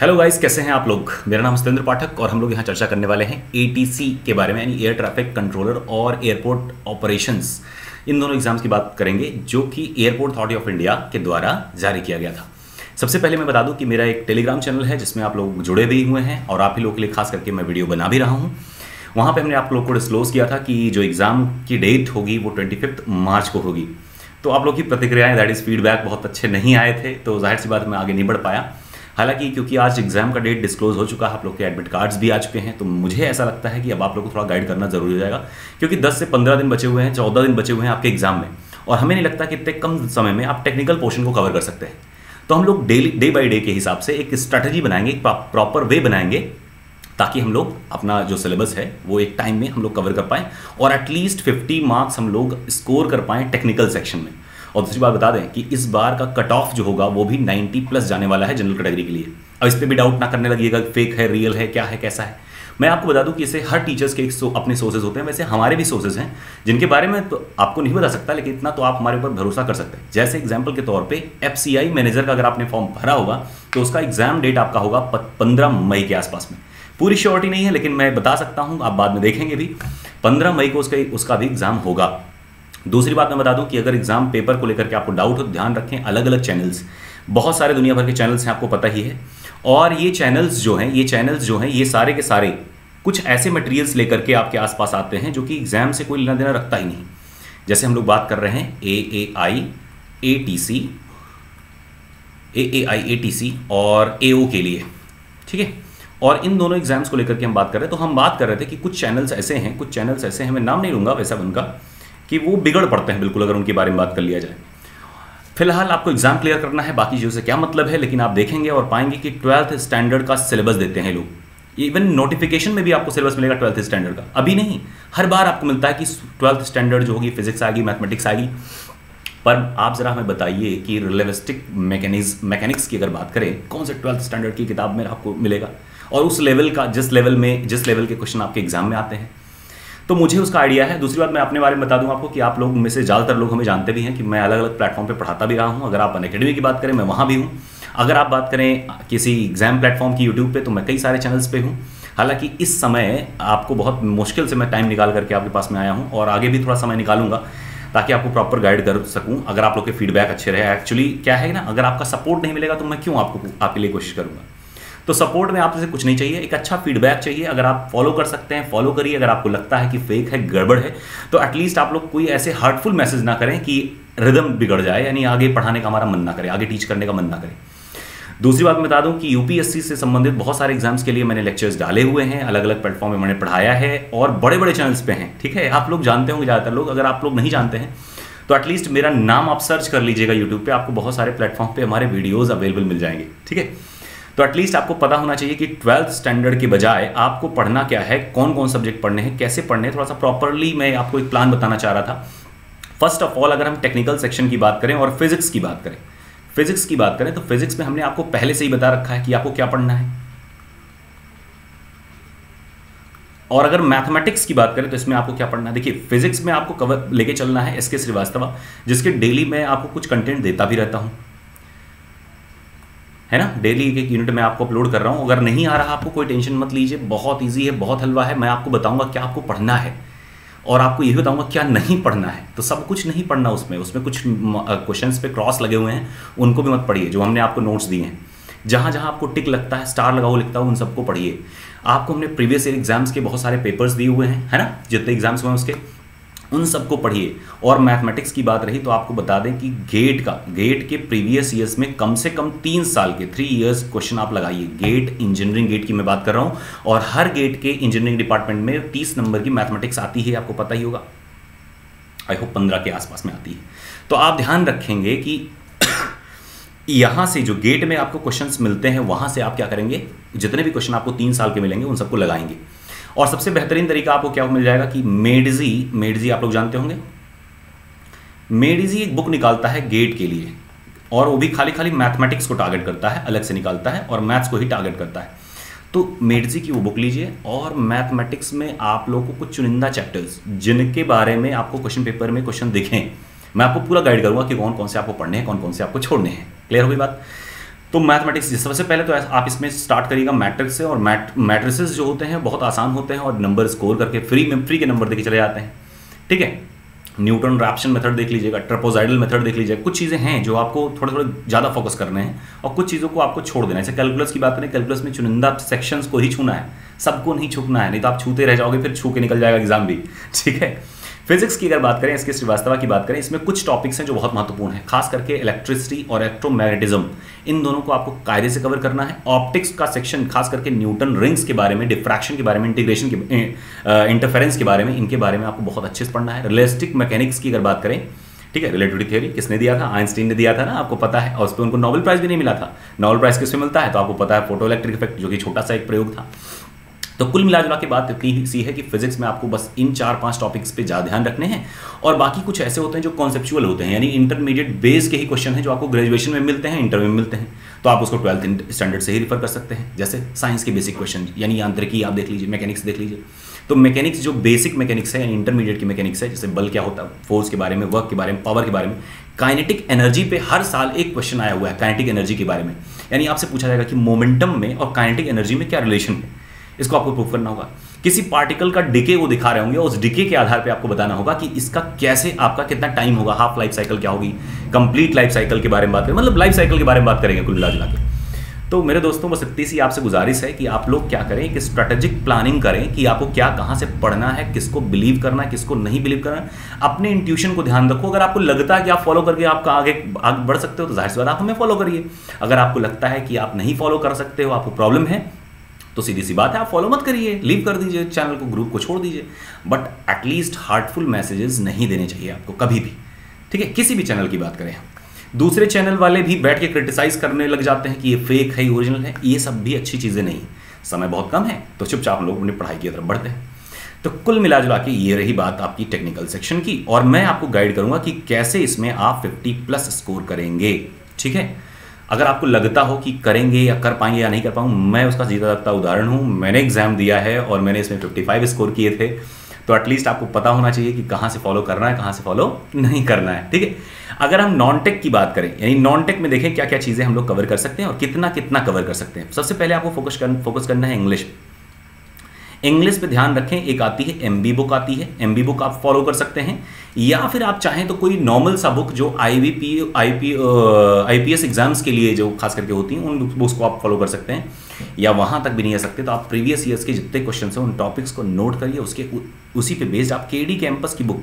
Hello guys, कैसे हैं आप लोग। मेरा नाम सत्येंद्र पाठक और हम लोग यहाँ चर्चा करने वाले हैं एटीसी के बारे में, यानी एयर ट्रैफिक कंट्रोलर और एयरपोर्ट ऑपरेशंस। इन दोनों एग्जाम्स की बात करेंगे जो कि एयरपोर्ट अथॉरिटी ऑफ इंडिया के द्वारा जारी किया गया था। सबसे पहले मैं बता दूं कि मेरा एक टेलीग्राम चैनल है जिसमें आप लोग जुड़े भी हुए हैं और आप ही लोगों के लिए खास करके मैं वीडियो बना भी रहा हूँ। वहाँ पर हमने आप लोग को डिस्क्लोज़ किया था कि जो एग्ज़ाम की डेट होगी वो 25 मार्च को होगी। तो आप लोग की प्रतिक्रियाएँ, दैट इज़ फीडबैक, बहुत अच्छे नहीं आए थे, तो जाहिर सी बात मैं आगे नहीं बढ़ पाया। हालांकि क्योंकि आज एग्जाम का डेट डिस्क्लोज हो चुका है, आप लोग के एडमिट कार्ड्स भी आ चुके हैं, तो मुझे ऐसा लगता है कि अब आप लोग को थोड़ा गाइड करना जरूरी हो जाएगा, क्योंकि 10 से 15 दिन बचे हुए हैं, 14 दिन बचे हुए हैं आपके एग्जाम में, और हमें नहीं लगता कि इतने कम समय में आप टेक्निकल पोर्शन को कवर कर सकते हैं। तो हम लोग डे बाई डे के हिसाब से एक स्ट्रैटेजी बनाएंगे, एक प्रॉपर वे बनाएंगे, ताकि हम लोग अपना जो सिलेबस है वो एक टाइम में हम लोग कवर कर पाएँ और एटलीस्ट 50 मार्क्स हम लोग स्कोर कर पाएँ टेक्निकल सेक्शन में। और दूसरी बात बता दें कि इस बार का कट ऑफ जो होगा वो भी 90 प्लस जाने वाला है जनरल कैटेगरी के लिए। अब इस पर भी डाउट ना करने लगिएगा फेक है, रियल है, क्या है, कैसा है। मैं आपको बता दूं कि इसे हर टीचर्स के अपने सोर्सेज होते हैं, वैसे हमारे भी सोर्सेज हैं जिनके बारे में तो आपको नहीं बता सकता, लेकिन इतना तो आप हमारे ऊपर भरोसा कर सकते हैं। जैसे एग्जाम्पल के तौर पर एफसीआई मैनेजर का अगर आपने फॉर्म भरा होगा तो उसका एग्जाम डेट आपका होगा 15 मई के आसपास में। पूरी श्योरिटी नहीं है लेकिन मैं बता सकता हूँ, आप बाद में देखेंगे भी, 15 मई को उसका भी एग्जाम होगा। दूसरी बात मैं बता दूं कि अगर एग्जाम पेपर को लेकर के आपको डाउट हो, ध्यान रखें, अलग अलग चैनल्स, बहुत सारे दुनिया भर के चैनल्स हैं, आपको पता ही है। और ये चैनल्स जो हैं ये सारे के सारे कुछ ऐसे मटेरियल्स लेकर के आपके आसपास आते हैं जो कि एग्जाम से कोई लेना देना रखता ही नहीं। जैसे हम लोग बात कर रहे हैं AAI, ATC और AO के लिए, ठीक है। और इन दोनों एग्जाम्स को लेकर के हम बात कर रहे हैं, तो हम बात कर रहे थे कि कुछ चैनल्स ऐसे हैं, मैं नाम नहीं लूँगा वैसा उनका, कि वो बिगड़ पड़ते हैं बिल्कुल अगर उनके बारे में बात कर लिया जाए। फिलहाल आपको एग्जाम क्लियर करना है, बाकी चीज़ों से क्या मतलब है, लेकिन आप देखेंगे और पाएंगे कि 12th स्टैंडर्ड का सिलेबस देते हैं लोग। इवन नोटिफिकेशन में भी आपको सिलेबस मिलेगा 12th स्टैंडर्ड का। अभी नहीं, हर बार आपको मिलता है कि 12th स्टैंडर्ड जो होगी फिजिक्स आएगी, मैथमेटिक्स आएगी। पर आप ज़रा हमें बताइए कि रियलिस्टिक मैकेनिक्स की अगर बात करें, कौन से 12th स्टैंडर्ड की किताब में आपको मिलेगा और उस लेवल का जिस लेवल के क्वेश्चन आपके एग्जाम में आते हैं, तो मुझे उसका आइडिया है। दूसरी बात मैं अपने बारे में बता दूं आपको कि आप लोग में से ज़्यादातर लोग हमें जानते भी हैं कि मैं अलग अलग प्लेटफॉर्म पे पढ़ाता भी रहा हूं। अगर आप अनएकेडमी की बात करें, मैं वहां भी हूं। अगर आप बात करें किसी एग्जाम प्लेटफॉर्म की यूट्यूब पे, तो मैं कई सारे चैनल्स पे हूं। हालांकि इस समय आपको बहुत मुश्किल से मैं टाइम निकाल करके आपके पास में आया हूँ, और आगे भी थोड़ा समय निकालूंगा ताकि आपको प्रॉपर गाइड कर सकूँ, अगर आप लोग के फीडबैक अच्छे रहे। एक्चुअली क्या है ना, अगर आपका सपोर्ट नहीं मिलेगा तो मैं क्यों आपके लिए कोशिश करूँगा। तो सपोर्ट में आपसे कुछ नहीं चाहिए, एक अच्छा फीडबैक चाहिए। अगर आप फॉलो कर सकते हैं, फॉलो करिए। अगर आपको लगता है कि फेक है, गड़बड़ है, तो एटलीस्ट आप लोग कोई ऐसे हार्टफुल मैसेज ना करें कि रिदम बिगड़ जाए, यानी आगे पढ़ाने का हमारा मन ना करे, आगे टीच करने का मन ना करे। दूसरी बात मैं बता दूं कि यूपीएससी से संबंधित बहुत सारे एग्जाम्स के लिए मैंने लेक्चर्स डाले हुए हैं, अलग अलग प्लेटफॉर्म में मैंने पढ़ाया है और बड़े बड़े चैनल्स पे हैं, ठीक है। आप लोग जानते होंगे ज़्यादातर लोग, अगर आप लोग नहीं जानते हैं तो एटलीस्ट मेरा नाम आप सर्च कर लीजिएगा यूट्यूब पर, आपको बहुत सारे प्लेटफॉर्म पर हमारे वीडियोज़ अवेलेबल मिल जाएंगे, ठीक है। तो एटलीस्ट आपको पता होना चाहिए कि 12th स्टैंडर्ड के बजाय आपको पढ़ना क्या है, कौन कौन सब्जेक्ट पढ़ने हैं, कैसे पढ़ने हैं, थोड़ा सा प्रॉपरली मैं आपको एक प्लान बताना चाह रहा था। फर्स्ट ऑफ ऑल, अगर हम टेक्निकल सेक्शन की बात करें और फिजिक्स की बात करें, तो फिजिक्स में हमने आपको पहले से ही बता रखा है कि आपको क्या पढ़ना है। और अगर मैथमेटिक्स की बात करें तो इसमें आपको क्या पढ़ना है। देखिए, फिजिक्स में आपको कवर लेके चलना है एसके श्रीवास्तव, जिसके डेली मैं आपको कुछ कंटेंट देता भी रहता हूँ, है ना। डेली एक यूनिट में आपको अपलोड कर रहा हूँ। अगर नहीं आ रहा आपको कोई टेंशन मत लीजिए, बहुत ईजी है, बहुत हलवा है। मैं आपको बताऊँगा क्या आपको पढ़ना है और आपको ये बताऊँगा क्या नहीं पढ़ना है। तो सब कुछ नहीं पढ़ना उसमें, कुछ क्वेश्चंस पे क्रॉस लगे हुए हैं, उनको भी मत पढ़िए। जो हमने आपको नोट्स दिए हैं, जहाँ जहाँ आपको टिक लगता है, स्टार लगाओ लिखता हो, उन सबको पढ़िए। आपको हमने प्रीवियस ईयर एग्जाम्स के बहुत सारे पेपर्स दिए हुए हैं, है ना, जितने एग्जाम्स हुए हैं उसके, उन सबको पढ़िए। और मैथमेटिक्स की बात रही तो आपको बता दें कि गेट के प्रीवियस ईयर्स में कम से कम 3 साल के 3 ईयर्स क्वेश्चन आप लगाइए। गेट इंजीनियरिंग गेट की मैं बात कर रहा हूँ, और हर गेट के इंजीनियरिंग डिपार्टमेंट में 30 नंबर की मैथमेटिक्स आती है, आपको पता ही होगा, आई होप 15 के आसपास में आती है। तो आप ध्यान रखेंगे कि यहाँ से जो गेट में आपको क्वेश्चंस मिलते हैं, वहाँ से आप क्या करेंगे, जितने भी क्वेश्चन आपको 3 साल के मिलेंगे उन सबको लगाएंगे। और सबसे बेहतरीन तरीका आपको क्या मिल जाएगा कि मेडजी आप लोग जानते होंगे, मेडजी एक बुक निकालता है गेट के लिए, और वो भी खाली मैथमेटिक्स को टारगेट करता है, अलग से निकालता है और मैथ्स को ही टारगेट करता है। तो मेडजी की वो बुक लीजिए और मैथमेटिक्स में आप लोग को कुछ चुनिंदा चैप्टर्स जिनके बारे में आपको क्वेश्चन पेपर में क्वेश्चन दिखें, मैं आपको पूरा गाइड करूँगा कि कौन कौन से आपको पढ़ने हैं, कौन कौन से आपको छोड़ने हैं। क्लियर हो गई बात। तो मैथमेटिक्स सबसे पहले तो आप इसमें स्टार्ट करिएगा मैट्रिक्स से, और मैट्रिसेस जो होते हैं बहुत आसान होते हैं और नंबर स्कोर करके फ्री के नंबर देके चले जाते हैं, ठीक है। न्यूटन रैप्सन मेथड देख लीजिएगा, ट्रेपोजाइडल मेथड देख लीजिएगा, कुछ चीज़ें हैं जो आपको थोड़े थोड़े ज़्यादा फोकस करने हैं और कुछ चीज़ों को आपको छोड़ देना है। जैसे कैलकुलस की बात करें, कैलकुलस में चुनिंदा सेक्शंस को ही छूना है, सबको नहीं छूना है, नहीं तो आप छूते रह जाओगे, फिर छू के निकल जाएगा एग्जाम भी, ठीक है। फिजिक्स की अगर बात करें, एसके श्रीवास्तव की बात करें, इसमें कुछ टॉपिक्स हैं जो बहुत महत्वपूर्ण हैं, खास करके इलेक्ट्रिसिटी और इलेक्ट्रोमैग्नेटिज्म, इन दोनों को आपको कायदे से कवर करना है। ऑप्टिक्स का सेक्शन खास करके न्यूटन रिंग्स के बारे में, डिफ्रैक्शन के बारे में, इंटीग्रेशन के इंटरफेरेंस के बारे में, इनके बारे में आपको बहुत अच्छे से पढ़ना है। रिलेस्टिक मैकेनिक्स की अगर बात करें, ठीक है, रिलेटिविटी थ्योरी किसने दिया था, आइंस्टीन ने दिया था ना, आपको पता है, और उस पर उनको नोबेल प्राइज़ भी नहीं मिला था। नोबेल प्राइज़ किससे मिलता है, तो आपको पता है फोटो इलेक्ट्रिक इफेक्ट, जो कि छोटा सा एक प्रयोग था। तो कुल मिलाजुला के बात इतनी सी है कि फिजिक्स में आपको बस इन 4-5 टॉपिक्स पे ज़्यादा ध्यान रखने हैं, और बाकी कुछ ऐसे होते हैं जो कॉन्सेप्चुअल होते हैं, यानी इंटरमीडिएट बेस के ही क्वेश्चन हैं जो आपको ग्रेजुएशन में मिलते हैं, इंटरव्यू में मिलते हैं, तो आप उसको 12th स्टैंडर्ड से ही रिफर कर सकते हैं। जैसे साइंस के बेसिक क्वेश्चन, यानी यांत्रिकी आप देख लीजिए, मैकेनिक्स देख लीजिए, तो मैकेनिक्स जो बेसिक मैकेनिक्स है, यानी इंटरमीडिएट की मैकेनिक्स है, जैसे बल क्या होता है, फोर्स के बारे में, वर्क के बारे में, पावर के बारे में, काइनेटिक एनर्जी पे हर साल एक क्वेश्चन आया हुआ है काइनेटिक एनर्जी के बारे में, यानी आपसे पूछा जाएगा कि मोमेंटम में और काइनेटिक एनर्जी में क्या रिलेशन है, इसको आपको प्रूफ करना होगा। किसी पार्टिकल का डिके वो दिखा रहे होंगे, उस डिके के आधार पे आपको बताना होगा कि इसका कैसे आपका कितना टाइम होगा, हाफ लाइफ साइकिल क्या होगी, कंप्लीट लाइफ साइकिल के बारे में बात करें, मतलब लाइफ साइकिल के बारे में बात करेंगे कुल मिला जुला के। तो मेरे दोस्तों बस इतनी सी आपसे गुजारिश है कि आप लोग क्या करें, एक स्ट्रेटेजिक प्लानिंग करें कि आपको क्या कहाँ से पढ़ना है, किसको बिलीव करना है, किसको नहीं बिलीव करना है, अपने इंट्यूशन को ध्यान रखो। अगर आपको लगता है कि आप फॉलो करके आपका आगे बढ़ सकते हो तो जाहिर सी बात आप हमें फॉलो करिए, अगर आपको लगता है कि आप नहीं फॉलो कर सकते हो, आपको प्रॉब्लम है, तो सीधी सी बात है आप फॉलो मत करिए, लीव कर दीजिए चैनल को, ग्रुप को छोड़ दीजिए, बट एटलीस्ट हार्टफुल मैसेजेस नहीं देने चाहिए आपको कभी भी, ठीक है, किसी भी चैनल की बात करें। दूसरे चैनल वाले भी बैठ के क्रिटिसाइज़ करने लग जाते हैं कि ये फेक है, ओरिजिनल है, ये सब भी अच्छी चीज़ें नहीं। समय बहुत कम है तो चुपचाप हम लोग अपनी पढ़ाई की तरफ बढ़ते हैं। तो कुल मिला जुला के ये रही बात आपकी टेक्निकल सेक्शन की, और मैं आपको गाइड करूँगा कि कैसे इसमें आप 50+ स्कोर करेंगे, ठीक है। अगर आपको लगता हो कि करेंगे या कर पाएंगे या नहीं कर पाऊँ, मैं उसका जीता जागता उदाहरण हूँ, मैंने एग्जाम दिया है और मैंने इसमें 55 स्कोर किए थे, तो एटलीस्ट आपको पता होना चाहिए कि कहाँ से फॉलो करना है, कहाँ से फॉलो नहीं करना है, ठीक है। अगर हम नॉन टेक की बात करें, यानी नॉन टेक में देखें क्या क्या चीज़ें हम लोग कवर कर सकते हैं और कितना कितना कवर कर सकते हैं। सबसे पहले आपको फोकस करना है इंग्लिश। इंग्लिश पे ध्यान रखें, एक आती है एमबी बुक आती है, एमबी बुक आप फॉलो कर सकते हैं, या फिर आप चाहें तो कोई नॉर्मल सा बुक जो आईपीएस एग्जाम्स के लिए जो खास करके होती हैं, उन बुक्स को आप फॉलो कर सकते हैं, या वहाँ तक भी नहीं आ सकते तो आप प्रीवियस ईयर्स के जितने क्वेश्चन हैं उन टॉपिक्स को नोट करिए, उसके उसी पे बेस्ड आप केडी कैंपस की बुक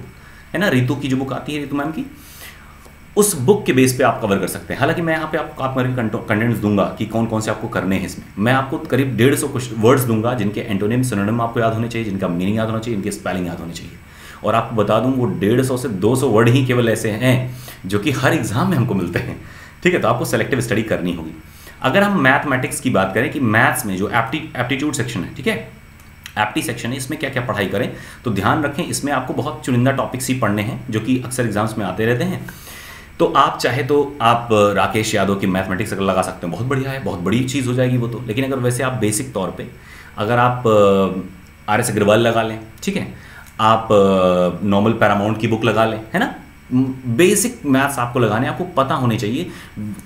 है ना, रितु की जो बुक आती है, रितु मैम की, उस बुक के बेस पे आप कवर कर सकते हैं। हालांकि मैं यहाँ पे आपको कंटेंट्स दूंगा कि कौन कौन से आपको करने हैं। इसमें मैं आपको करीब 150 कुछ वर्ड्स दूंगा जिनके एंटोनिम सिनोनिम आपको याद होने चाहिए, जिनका मीनिंग याद होना चाहिए, इनकी स्पेलिंग याद होनी चाहिए। और आपको बता दूँ वो 150 से 200 वर्ड ही केवल ऐसे हैं जो कि हर एग्जाम में हमको मिलते हैं, ठीक है। तो आपको सेलेक्टिव स्टडी करनी होगी। अगर हम मैथमेटिक्स की बात करें कि मैथ्स में जो एप्टीट्यूड सेक्शन है, ठीक है, एप्टी सेक्शन है, इसमें क्या क्या पढ़ाई करें, तो ध्यान रखें इसमें आपको बहुत चुनिंदा टॉपिक्स ही पढ़ने हैं जो कि अक्सर एग्जाम्स में आते रहते हैं। तो आप चाहे तो आप राकेश यादव की मैथमेटिक्स अगर लगा सकते हैं, बहुत बढ़िया है, बहुत बड़ी चीज़ हो जाएगी वो तो। लेकिन अगर वैसे आप बेसिक तौर पे अगर आप RS अग्रवाल लगा लें, ठीक है, आप नॉर्मल पैरामाउंट की बुक लगा लें, है ना, बेसिक मैथ्स आपको लगाने आपको पता होने चाहिए।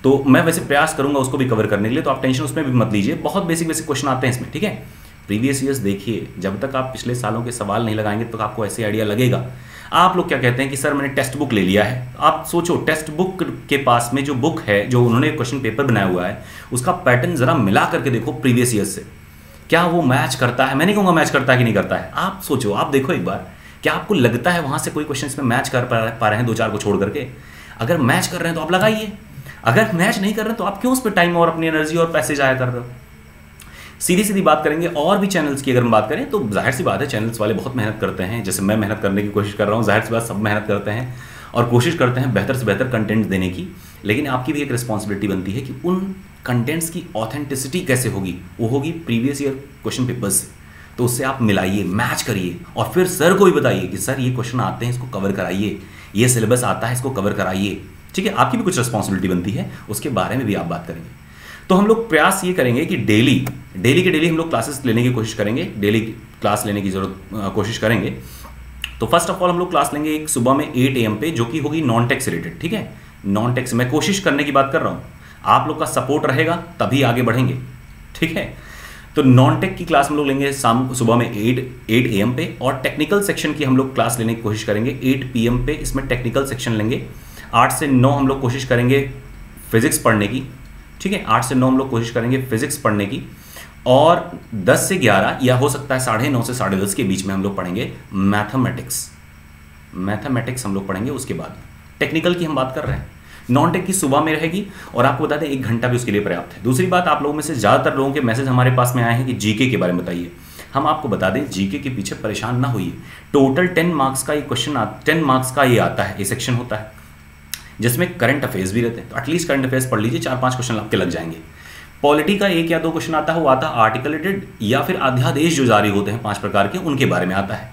तो मैं वैसे प्रयास करूँगा उसको भी कवर करने के लिए, तो आप टेंशन उसमें भी मत लीजिए। बहुत बेसिक क्वेश्चन आते हैं इसमें, ठीक है। प्रीवियस ईयर्स देखिए, जब तक आप पिछले सालों के सवाल नहीं लगाएंगे तो आपको ऐसे आइडिया लगेगा। आप लोग क्या कहते हैं कि सर मैंने टेक्स्ट बुक ले लिया है, आप सोचो टेक्स्ट बुक के पास में जो बुक है, जो उन्होंने क्वेश्चन पेपर बनाया हुआ है, उसका पैटर्न जरा मिला करके देखो प्रीवियस ईयर से, क्या वो मैच करता है। मैं नहीं कहूँगा मैच करता है कि नहीं करता है, आप सोचो, आप देखो एक बार, क्या आपको लगता है वहाँ से कोई क्वेश्चन इसमें मैच कर पा रहे हैं, 2-4 को छोड़ करके। अगर मैच कर रहे हैं तो आप लगाइए, अगर मैच नहीं कर रहे तो आप क्यों उस पर टाइम और अपनी एनर्जी और पैसे जाया कर रहे हो। सीधी बात करेंगे। और भी चैनल्स की अगर हम बात करें तो जाहिर सी बात है चैनल्स वाले बहुत मेहनत करते हैं, जैसे मैं मेहनत करने की कोशिश कर रहा हूँ, जाहिर सी बात सब मेहनत करते हैं और कोशिश करते हैं बेहतर से बेहतर कंटेंट देने की। लेकिन आपकी भी एक रिस्पॉन्सिबिलिटी बनती है कि उन कंटेंट्स की ऑथेंटिसिटी कैसे होगी, वो होगी प्रीवियस ईयर क्वेश्चन पेपर्स से। तो उससे आप मिलाइए, मैच करिए और फिर सर को भी बताइए कि सर ये क्वेश्चन आते हैं, इसको कवर कराइए, ये सिलेबस आता है, इसको कवर कराइए, ठीक है। आपकी भी कुछ रिस्पॉन्सिबिलिटी बनती है, उसके बारे में भी आप बात करेंगे। तो हम लोग प्रयास ये करेंगे कि डेली हम लोग क्लासेस लेने की कोशिश करेंगे, डेली क्लास लेने की कोशिश करेंगे। तो फर्स्ट ऑफ ऑल हम लोग क्लास लेंगे एक सुबह में 8 AM पे, जो कि होगी नॉन टेक्स रिलेटेड, ठीक है, नॉन टेक्स। मैं कोशिश करने की बात कर रहा हूँ, आप लोग का सपोर्ट रहेगा तभी आगे बढ़ेंगे, ठीक है। तो नॉन टेक की क्लास हम लोग लेंगे शाम सुबह में 8 AM पे, और टेक्निकल सेक्शन की हम लोग क्लास लेने की कोशिश करेंगे 8 PM पे। इसमें टेक्निकल सेक्शन लेंगे 8 से 9 हम लोग कोशिश करेंगे फिजिक्स पढ़ने की, ठीक है। 8 से 9 हम लोग कोशिश करेंगे फिजिक्स पढ़ने की, और 10 से 11 या हो सकता है 9:30 से 10:30 के बीच में हम लोग पढ़ेंगे मैथमेटिक्स हम लोग पढ़ेंगे। उसके बाद टेक्निकल की हम बात कर रहे हैं, नॉन टेक की सुबह में रहेगी, और आपको बता दें 1 घंटा भी उसके लिए पर्याप्त है। दूसरी बात, आप लोगों में से ज़्यादातर लोगों के मैसेज हमारे पास में आए हैं कि जीके के बारे में बताइए। हम आपको बता दें जीके के पीछे परेशान ना होइए। टोटल 10 मार्क्स का ये क्वेश्चन, 10 मार्क्स का ये आता है, ये सेक्शन होता है जिसमें करंट अफेयर्स भी रहते हैं। तो एटलीस्ट करंट अफेयर्स पढ़ लीजिए, 4-5 क्वेश्चन आपके लग जाएंगे। पॉलिटी का 1 या 2 क्वेश्चन आता है, वो आता है आर्टिकलेटेड या फिर अध्यादेश जो जारी होते हैं 5 प्रकार के, उनके बारे में आता है,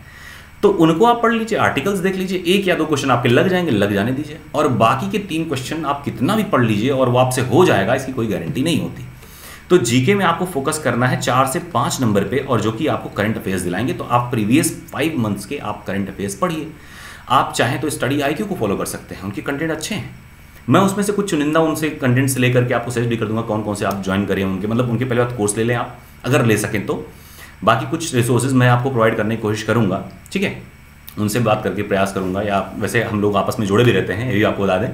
तो उनको आप पढ़ लीजिए, आर्टिकल्स देख लीजिए। 1 या 2 क्वेश्चन आपके लग जाएंगे, लग जाने दीजिए, और बाकी के 3 क्वेश्चन आप कितना भी पढ़ लीजिए और वो आपसे हो जाएगा, इसकी कोई गारंटी नहीं होती। तो जीके में आपको फोकस करना है 4 से 5 नंबर पे, और जो कि आपको करंट अफेयर्स दिलाएंगे। तो आप प्रीवियस 5 मंथ्स के आप करंट अफेयर्स पढ़िए। आप चाहें तो स्टडी आईक्यू को फॉलो कर सकते हैं, उनके कंटेंट अच्छे हैं। मैं उसमें से कुछ चुनिंदा उनसे कंटेंट से लेकर के आपको सजेस्ट भी कर दूंगा कौन कौन से आप ज्वाइन करें उनके, मतलब उनके पहले बात कोर्स ले लें आप अगर ले सकें तो। बाकी कुछ रिसोर्सेज मैं आपको प्रोवाइड करने की कोशिश करूंगा, ठीक है, उनसे बात करके प्रयास करूंगा, या वैसे हम लोग आपस में जुड़े भी रहते हैं, ये भी आपको बता दें।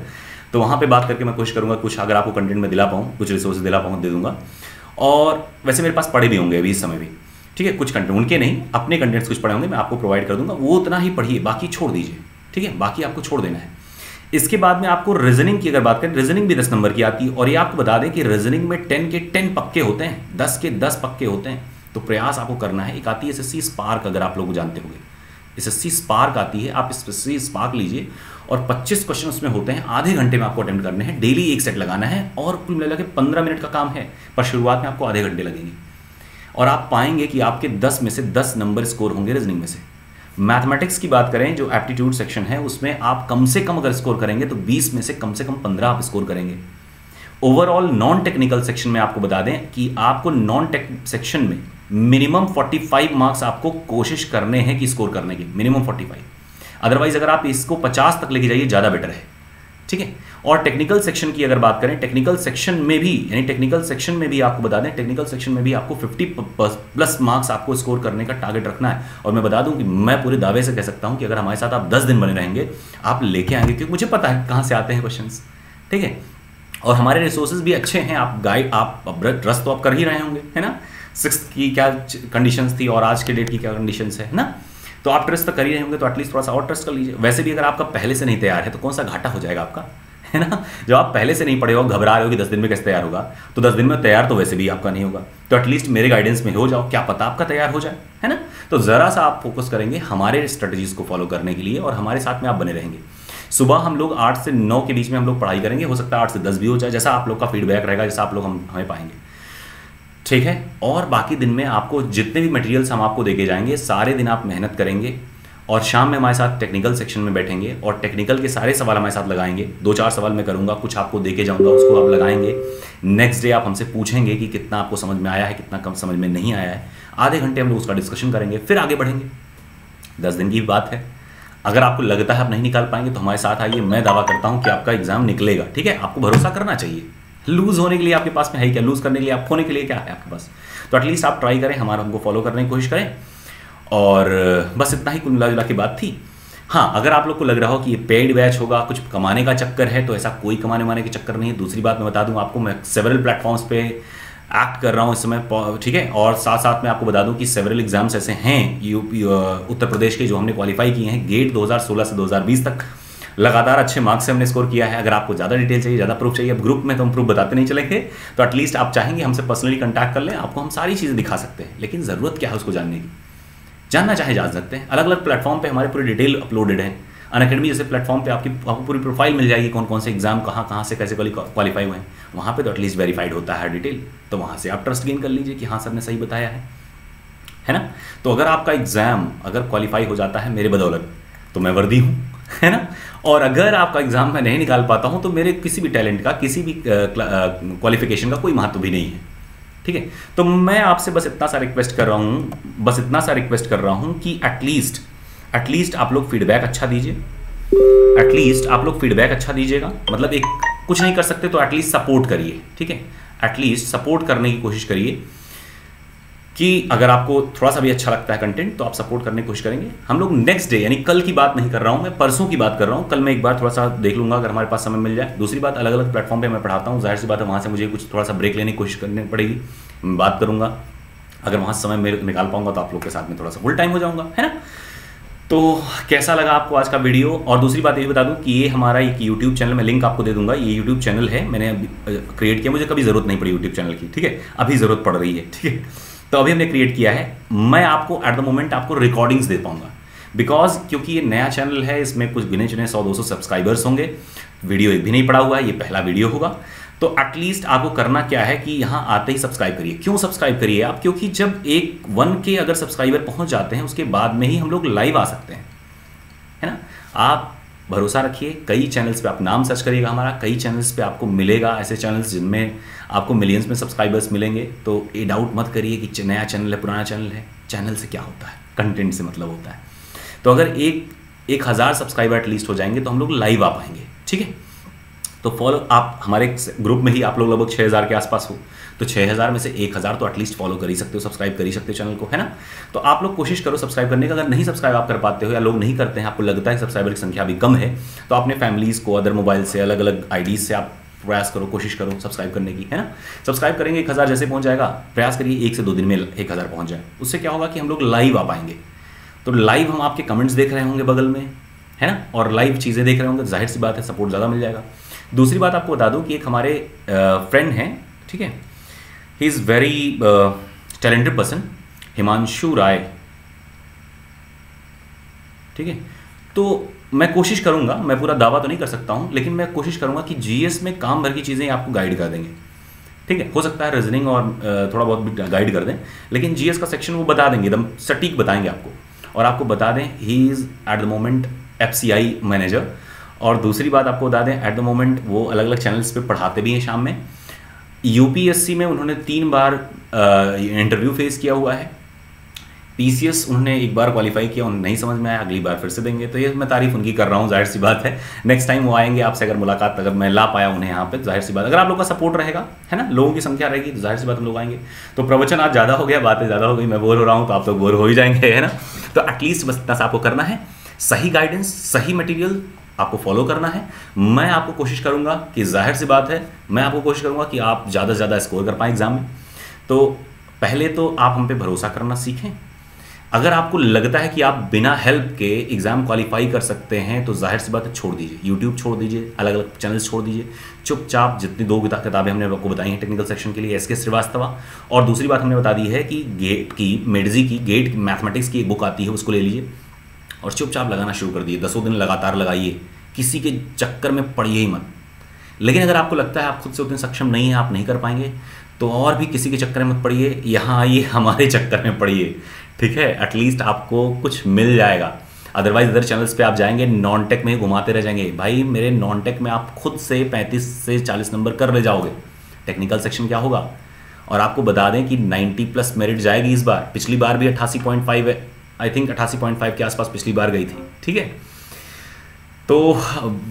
तो वहाँ पे बात करके मैं कोशिश करूंगा कुछ, अगर आपको कंटेंट में दिला पाऊँ, कुछ रिसोर्सेज दिला पाऊँ दे दूंगा। और वैसे मेरे पास पढ़े भी होंगे अभी इस समय भी, ठीक है, कुछ कंटेंट उनके नहीं, अपने कंटेंट्स कुछ पढ़े होंगे, मैं आपको प्रोवाइड कर दूंगा, वो उतना ही पढ़िए, बाकी छोड़ दीजिए, ठीक है, बाकी आपको छोड़ देना है। इसके बाद में आपको रीजनिंग की अगर बात करें, रीजनिंग भी 10 नंबर की आती है, और ये आपको बता दें कि रीजनिंग में 10 के 10 पक्के होते हैं, 10 के 10 पक्के होते हैं, तो प्रयास आपको करना है। एक आती है एसके स्पार्क, अगर आप लोग जानते होंगे एसके स्पार्क आती है, आप एसके स्पार्क लीजिए, और 25 क्वेश्चन उसमें होते हैं, आधे घंटे में आपको अटेम्प्ट करने हैं, डेली 1 सेट लगाना है, और कुल मिला के 15 मिनट का काम है, पर शुरुआत में आपको आधे घंटे लगेंगे। और आप पाएंगे कि आपके 10 में से 10 नंबर स्कोर होंगे रीजनिंग में से। मैथमेटिक्स की बात करें, जो एप्टीट्यूड सेक्शन है, उसमें आप कम से कम अगर स्कोर करेंगे तो 20 में से कम 15 आप स्कोर करेंगे। ओवरऑल नॉन टेक्निकल सेक्शन में आपको बता दें कि आपको नॉन टेक सेक्शन में मिनिमम 45 मार्क्स आपको कोशिश करने हैं कि स्कोर करने के, मिनिमम 45, अदरवाइज अगर आप इसको 50 तक लेके जाइए ज़्यादा बेटर है, ठीक है। और टेक्निकल सेक्शन की अगर बात करें, टेक्निकल सेक्शन में भी, यानी टेक्निकल सेक्शन में भी आपको बता दें, टेक्निकल सेक्शन में भी आपको 50+ मार्क्स आपको स्कोर करने का टारगेट रखना है। और मैं बता दूं कि मैं पूरे दावे से कह सकता हूं कि अगर हमारे साथ आप 10 दिन बने रहेंगे, आप लेके आएंगे, क्योंकि मुझे पता है कहाँ से आते हैं क्वेश्चन, ठीक है। और हमारे रिसोर्सेज भी अच्छे हैं, आप गाइड, आप ट्रस्ट तो आप कर ही रहे होंगे, है ना, 6 की क्या कंडीशंस थी और आज के डेट की क्या कंडीशंस है ना, तो आप ट्रस्ट तो कर ही रहे होंगे, तो एटलीस्ट थोड़ा सा और ट्रस्ट कर लीजिए। वैसे भी अगर आपका पहले से नहीं तैयार है तो कौन सा घाटा हो जाएगा आपका, है ना। जब आप पहले से नहीं पढ़े हो, घबरा रहे हो कि 10 दिन में कैसे तैयार होगा, तो 10 दिन में तैयार तो वैसे भी आपका नहीं होगा, तो एटलीस्ट मेरे गाइडेंस में हो जाओ, क्या पता आपका तैयार हो जाए, है ना। तो ज़रा सा आप फोकस करेंगे हमारे स्ट्रेटजीज़ को फॉलो करने के लिए, और हमारे साथ में आप बने रहेंगे। सुबह हम लोग 8 से 9 के बीच में हम लोग पढ़ाई करेंगे, हो सकता है 8 से 10 भी हो जाए, जैसा आप लोग का फीडबैक रहेगा, जैसा आप लोग हमें पाएंगे, ठीक है। और बाकी दिन में आपको जितने भी मटेरियल्स हम आपको देके जाएंगे, सारे दिन आप मेहनत करेंगे, और शाम में हमारे साथ टेक्निकल सेक्शन में बैठेंगे और टेक्निकल के सारे सवाल हमारे साथ लगाएंगे। 2-4 सवाल मैं करूंगा, कुछ आपको देके जाऊंगा, उसको आप लगाएंगे। नेक्स्ट डे आप हमसे पूछेंगे कि कितना आपको समझ में आया है, कितना कम समझ में नहीं आया है। आधे घंटे हम लोग उसका डिस्कशन करेंगे, फिर आगे बढ़ेंगे। 10 दिन की बात है, अगर आपको लगता है आप नहीं निकाल पाएंगे तो हमारे साथ आइए, मैं दावा करता हूँ कि आपका एग्जाम निकलेगा, ठीक है। आपको भरोसा करना चाहिए, लूज़ होने के लिए आपके पास में है क्या, लूज़ करने के लिए, आप खोने के लिए क्या है आपके पास। तो एटलीस्ट आप ट्राई करें, हमारा हमको फॉलो करने की कोशिश करें। और बस इतना ही कुल मिला जुला की बात थी। हाँ, अगर आप लोग को लग रहा हो कि ये पेड बैच होगा, कुछ कमाने का चक्कर है, तो ऐसा कोई कमाने वाने का चक्कर नहीं है। दूसरी बात मैं बता दूँ आपको, मैं सेवरल प्लेटफॉर्म्स पे एक्ट कर रहा हूँ इस समय, ठीक है। और साथ साथ मैं आपको बता दूँ कि सेवरल एग्जाम्स ऐसे हैं यूपी उत्तर प्रदेश के जो हमने क्वालिफाई किए हैं। गेट 2016 से 2020 तक लगातार अच्छे मार्क्स से हमने स्कोर किया है। अगर आपको ज़्यादा डिटेल चाहिए, ज़्यादा प्रूफ चाहिए, अब ग्रुप में तो हम प्रूफ बताते नहीं चलेंगे, तो एटलीस्ट आप चाहेंगे हमसे पर्सनली कंटैक्ट कर लें, आपको हम सारी चीज़ें दिखा सकते हैं। लेकिन ज़रूरत क्या है उसको जानने की, जानना चाहे जा सकते हैं। अलग अलग प्लेटफॉर्म पे हमारे पूरी डिटेल अपलोडेड है। अनएकेडमी जैसे प्लेटफॉर्म पर आपको पूरी प्रोफाइल मिल जाएगी, कौन कौन से एग्जाम कहाँ से कैसे क्वालिफाई हुए हैं। वहाँ पर तो एटलीस्ट वेरीफाइड होता है डिटेल, तो वहाँ से आप ट्रस्ट गेन कर लीजिए कि हाँ सर ने सही बताया है ना। तो अगर आपका एग्ज़ाम अगर क्वालिफाई हो जाता है मेरे बदौलत, तो मैं वर्दी हूँ, है ना। और अगर आपका एग्जाम मैं नहीं निकाल पाता हूं तो मेरे किसी भी टैलेंट का, किसी भी क्वालिफिकेशन का कोई महत्व भी नहीं है, ठीक है। तो मैं आपसे बस इतना सा रिक्वेस्ट कर रहा हूं कि एटलीस्ट आप लोग फीडबैक अच्छा दीजिएगा। मतलब एक कुछ नहीं कर सकते तो एटलीस्ट सपोर्ट करिए, ठीक है, एटलीस्ट सपोर्ट करने की कोशिश करिए कि अगर आपको थोड़ा सा भी अच्छा लगता है कंटेंट तो आप सपोर्ट करने की कोशिश करेंगे। हम लोग नेक्स्ट डे यानी कल की बात नहीं कर रहा हूँ मैं, परसों की बात कर रहा हूँ। कल मैं एक बार थोड़ा सा देख लूँगा अगर हमारे पास समय मिल जाए। दूसरी बात, अलग अलग प्लेटफॉर्म पे मैं पढ़ाता हूँ, जाहिर सी बात है वहाँ से मुझे कुछ थोड़ा सा ब्रेक लेने की कोशिश करनी पड़ेगी। मैं बात करूँगा, अगर वहाँ समय मैं निकाल पाऊँगा तो आप लोग के साथ में थोड़ा सा फुल टाइम हो जाऊँगा, है ना। तो कैसा लगा आपको आज का वीडियो? और दूसरी बात ये बता दूं कि ये हमारा एक यूट्यूब चैनल, मैं लिंक आपको दे दूंगा, ये यूट्यूब चैनल है, मैंने क्रिएट किया, मुझे कभी ज़रूरत नहीं पड़ी यूट्यूब चैनल की, ठीक है, अभी ज़रूरत पड़ रही है, ठीक है, तो अभी हमने क्रिएट किया है। मैं आपको एट द मोमेंट आपको रिकॉर्डिंग्स दे पाऊँगा, बिकॉज क्योंकि ये नया चैनल है, इसमें कुछ गिने चुने 100-200 सब्सक्राइबर्स होंगे, वीडियो एक भी नहीं पड़ा हुआ है, ये पहला वीडियो होगा। तो एटलीस्ट आपको करना क्या है कि यहाँ आते ही सब्सक्राइब करिए। क्यों सब्सक्राइब करिए आप? क्योंकि जब 1K अगर सब्सक्राइबर पहुँच जाते हैं उसके बाद में ही हम लोग लाइव आ सकते हैं, है ना। आप भरोसा रखिए, कई चैनल्स पे आप नाम सर्च करिएगा हमारा, कई चैनल्स पे आपको मिलेगा ऐसे चैनल्स जिनमें आपको मिलियंस में सब्सक्राइबर्स मिलेंगे। तो ये डाउट मत करिए कि नया चैनल है पुराना चैनल है, चैनल से क्या होता है, कंटेंट से मतलब होता है। तो अगर 1000 सब्सक्राइबर एटलीस्ट हो जाएंगे तो हम लोग लाइव आ पाएंगे, ठीक है। तो फॉलो, आप हमारे ग्रुप में ही आप लोग लगभग 6000 के आसपास हो, तो 6000 में से 1000 तो एटलीस्ट फॉलो कर ही सकते हो, सब्सक्राइब कर ही सकते हो चैनल को, है ना। तो आप लोग कोशिश करो सब्सक्राइब करने का। अगर नहीं सब्सक्राइब आप कर पाते हो या लोग नहीं करते हैं, आपको लगता है सब्सक्राइबर की संख्या अभी कम है, तो अपने फैमिलीज़ को अदर मोबाइल से अलग अलग आईडीज से आप प्रयास करो, कोशिश करो सब्सक्राइब करने की, है ना। सब्सक्राइब करेंगे 1000 जैसे पहुँच जाएगा, प्रयास करिए 1 से 2 दिन में 1000 पहुँच जाए। उससे क्या होगा कि हम लोग लाइव आ पाएंगे, तो लाइव हम आपके कमेंट्स देख रहे होंगे बगल में, है ना, और लाइव चीज़ें देख रहे होंगे, जाहिर सी बात है सपोर्ट ज़्यादा मिल जाएगा। दूसरी बात आपको बता दूं कि एक हमारे फ्रेंड हैं, ठीक है, he is very talented person, Himanshu Rai, ठीक है। तो मैं कोशिश करूंगा, मैं पूरा दावा तो नहीं कर सकता हूं, लेकिन मैं कोशिश करूंगा कि जीएस में काम भर की चीज़ें आपको गाइड कर देंगे, ठीक है। हो सकता है रीजनिंग और थोड़ा बहुत भी गाइड कर दें, लेकिन जीएस का सेक्शन वो बता देंगे, एकदम सटीक बताएंगे आपको। और आपको बता दें he is at the moment FCI manager. और दूसरी बात आपको बता दें एट द मोमेंट वो अलग अलग चैनल्स पे पढ़ाते भी हैं शाम में। यूपीएससी में उन्होंने 3 बार इंटरव्यू फेस किया हुआ है। पीसीएस उन्होंने 1 बार क्वालिफाई किया, उन्हें नहीं समझ में आया, अगली बार फिर से देंगे। तो ये मैं तारीफ उनकी कर रहा हूँ, जाहिर सी बात है नेक्स्ट टाइम वो आएंगे आपसे, अगर मुलाकात अगर मैं ला पाया उन्हें यहाँ पर, जाहिर सी बात, अगर आप लोग का सपोर्ट रहेगा, है ना, लोगों की संख्या रहेगी तो जाहिर सी बात हम लोग आएंगे। तो प्रवचन आज ज़्यादा हो गया, बातें ज़्यादा हो गई, मैं बोर हो रहा हूँ तो आप लोग बोर हो ही जाएंगे, है ना। तो एटलीस्ट बस इतना सा आपको करना है, सही गाइडेंस, सही मटीरियल आपको फॉलो करना है। मैं आपको कोशिश करूंगा कि, जाहिर सी बात है, मैं आपको कोशिश करूंगा कि आप ज़्यादा से ज़्यादा स्कोर कर पाएँ एग्ज़ाम में। तो पहले तो आप हम पे भरोसा करना सीखें। अगर आपको लगता है कि आप बिना हेल्प के एग्ज़ाम क्वालिफाई कर सकते हैं तो जाहिर सी बात है छोड़ दीजिए, यूट्यूब छोड़ दीजिए, अलग अलग चैनल्स छोड़ दीजिए, चुपचाप जितनी 2 किताबें हमने आपको बताई हैं टेक्निकल सेक्शन के लिए, एसके श्रीवास्तव, और दूसरी बात हमने बता दी है कि गेट की, मेडजी की गेट मैथमेटिक्स की बुक आती है, उसको ले लीजिए और चुपचाप लगाना शुरू कर दिए। 10 दिन लगातार लगाइए, किसी के चक्कर में पड़िए ही मत। लेकिन अगर आपको लगता है आप खुद से उतने सक्षम नहीं हैं, आप नहीं कर पाएंगे, तो और भी किसी के चक्कर में मत पड़िए, यहाँ आइए हमारे चक्कर में पड़िए, ठीक है। एटलीस्ट आपको कुछ मिल जाएगा, अदरवाइज अदर चैनल्स पे आप जाएंगे नॉन टेक में ही घुमाते रह जाएंगे। भाई मेरे नॉन टेक में आप खुद से 35 से 40 नंबर कर ले जाओगे, टेक्निकल सेक्शन क्या होगा? और आपको बता दें कि 90+ मेरिट जाएगी इस बार, पिछली बार भी 88.5 है, आई थिंक 88.5 के आसपास पिछली बार गई थी, ठीक है। तो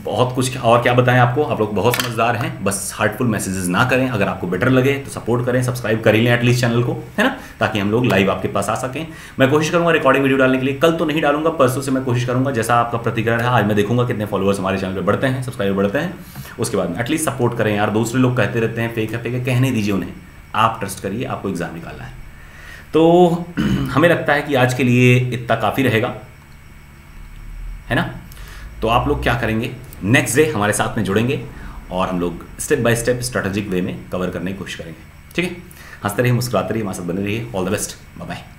बहुत कुछ और क्या बताएं आपको, आप लोग बहुत समझदार हैं, बस हार्टफुल मैसेजेस ना करें। अगर आपको बेटर लगे तो सपोर्ट करें, सब्सक्राइब कर ही लें एटलीस्ट चैनल को, है ना, ताकि हम लोग लाइव आपके पास आ सकें। मैं कोशिश करूंगा रिकॉर्डिंग वीडियो डालने के लिए, कल तो नहीं डालूंगा, परसों से मैं कोशिश करूंगा। जैसा आपका प्रतिक्रिया है आज मैं देखूंगा कितने फॉलोअर्स हमारे चैनल पर बढ़ते हैं, सब्सक्राइबर बढ़ते हैं, उसके बाद एटलीस्ट सपोर्ट करें यार। दूसरे लोग कहते रहते हैं फेक है फेक है, कहने दीजिए उन्हें, आप ट्रस्ट करिए, आपको एग्जाम निकालना है। तो हमें लगता है कि आज के लिए इतना काफ़ी रहेगा, है ना। तो आप लोग क्या करेंगे, नेक्स्ट डे हमारे साथ में जुड़ेंगे और हम लोग step by step strategic way में कवर करने की कोशिश करेंगे, ठीक है। हंसते रहिए, मुस्कुराते रहिए, हमारे साथ बने रहिए। All the best, bye bye.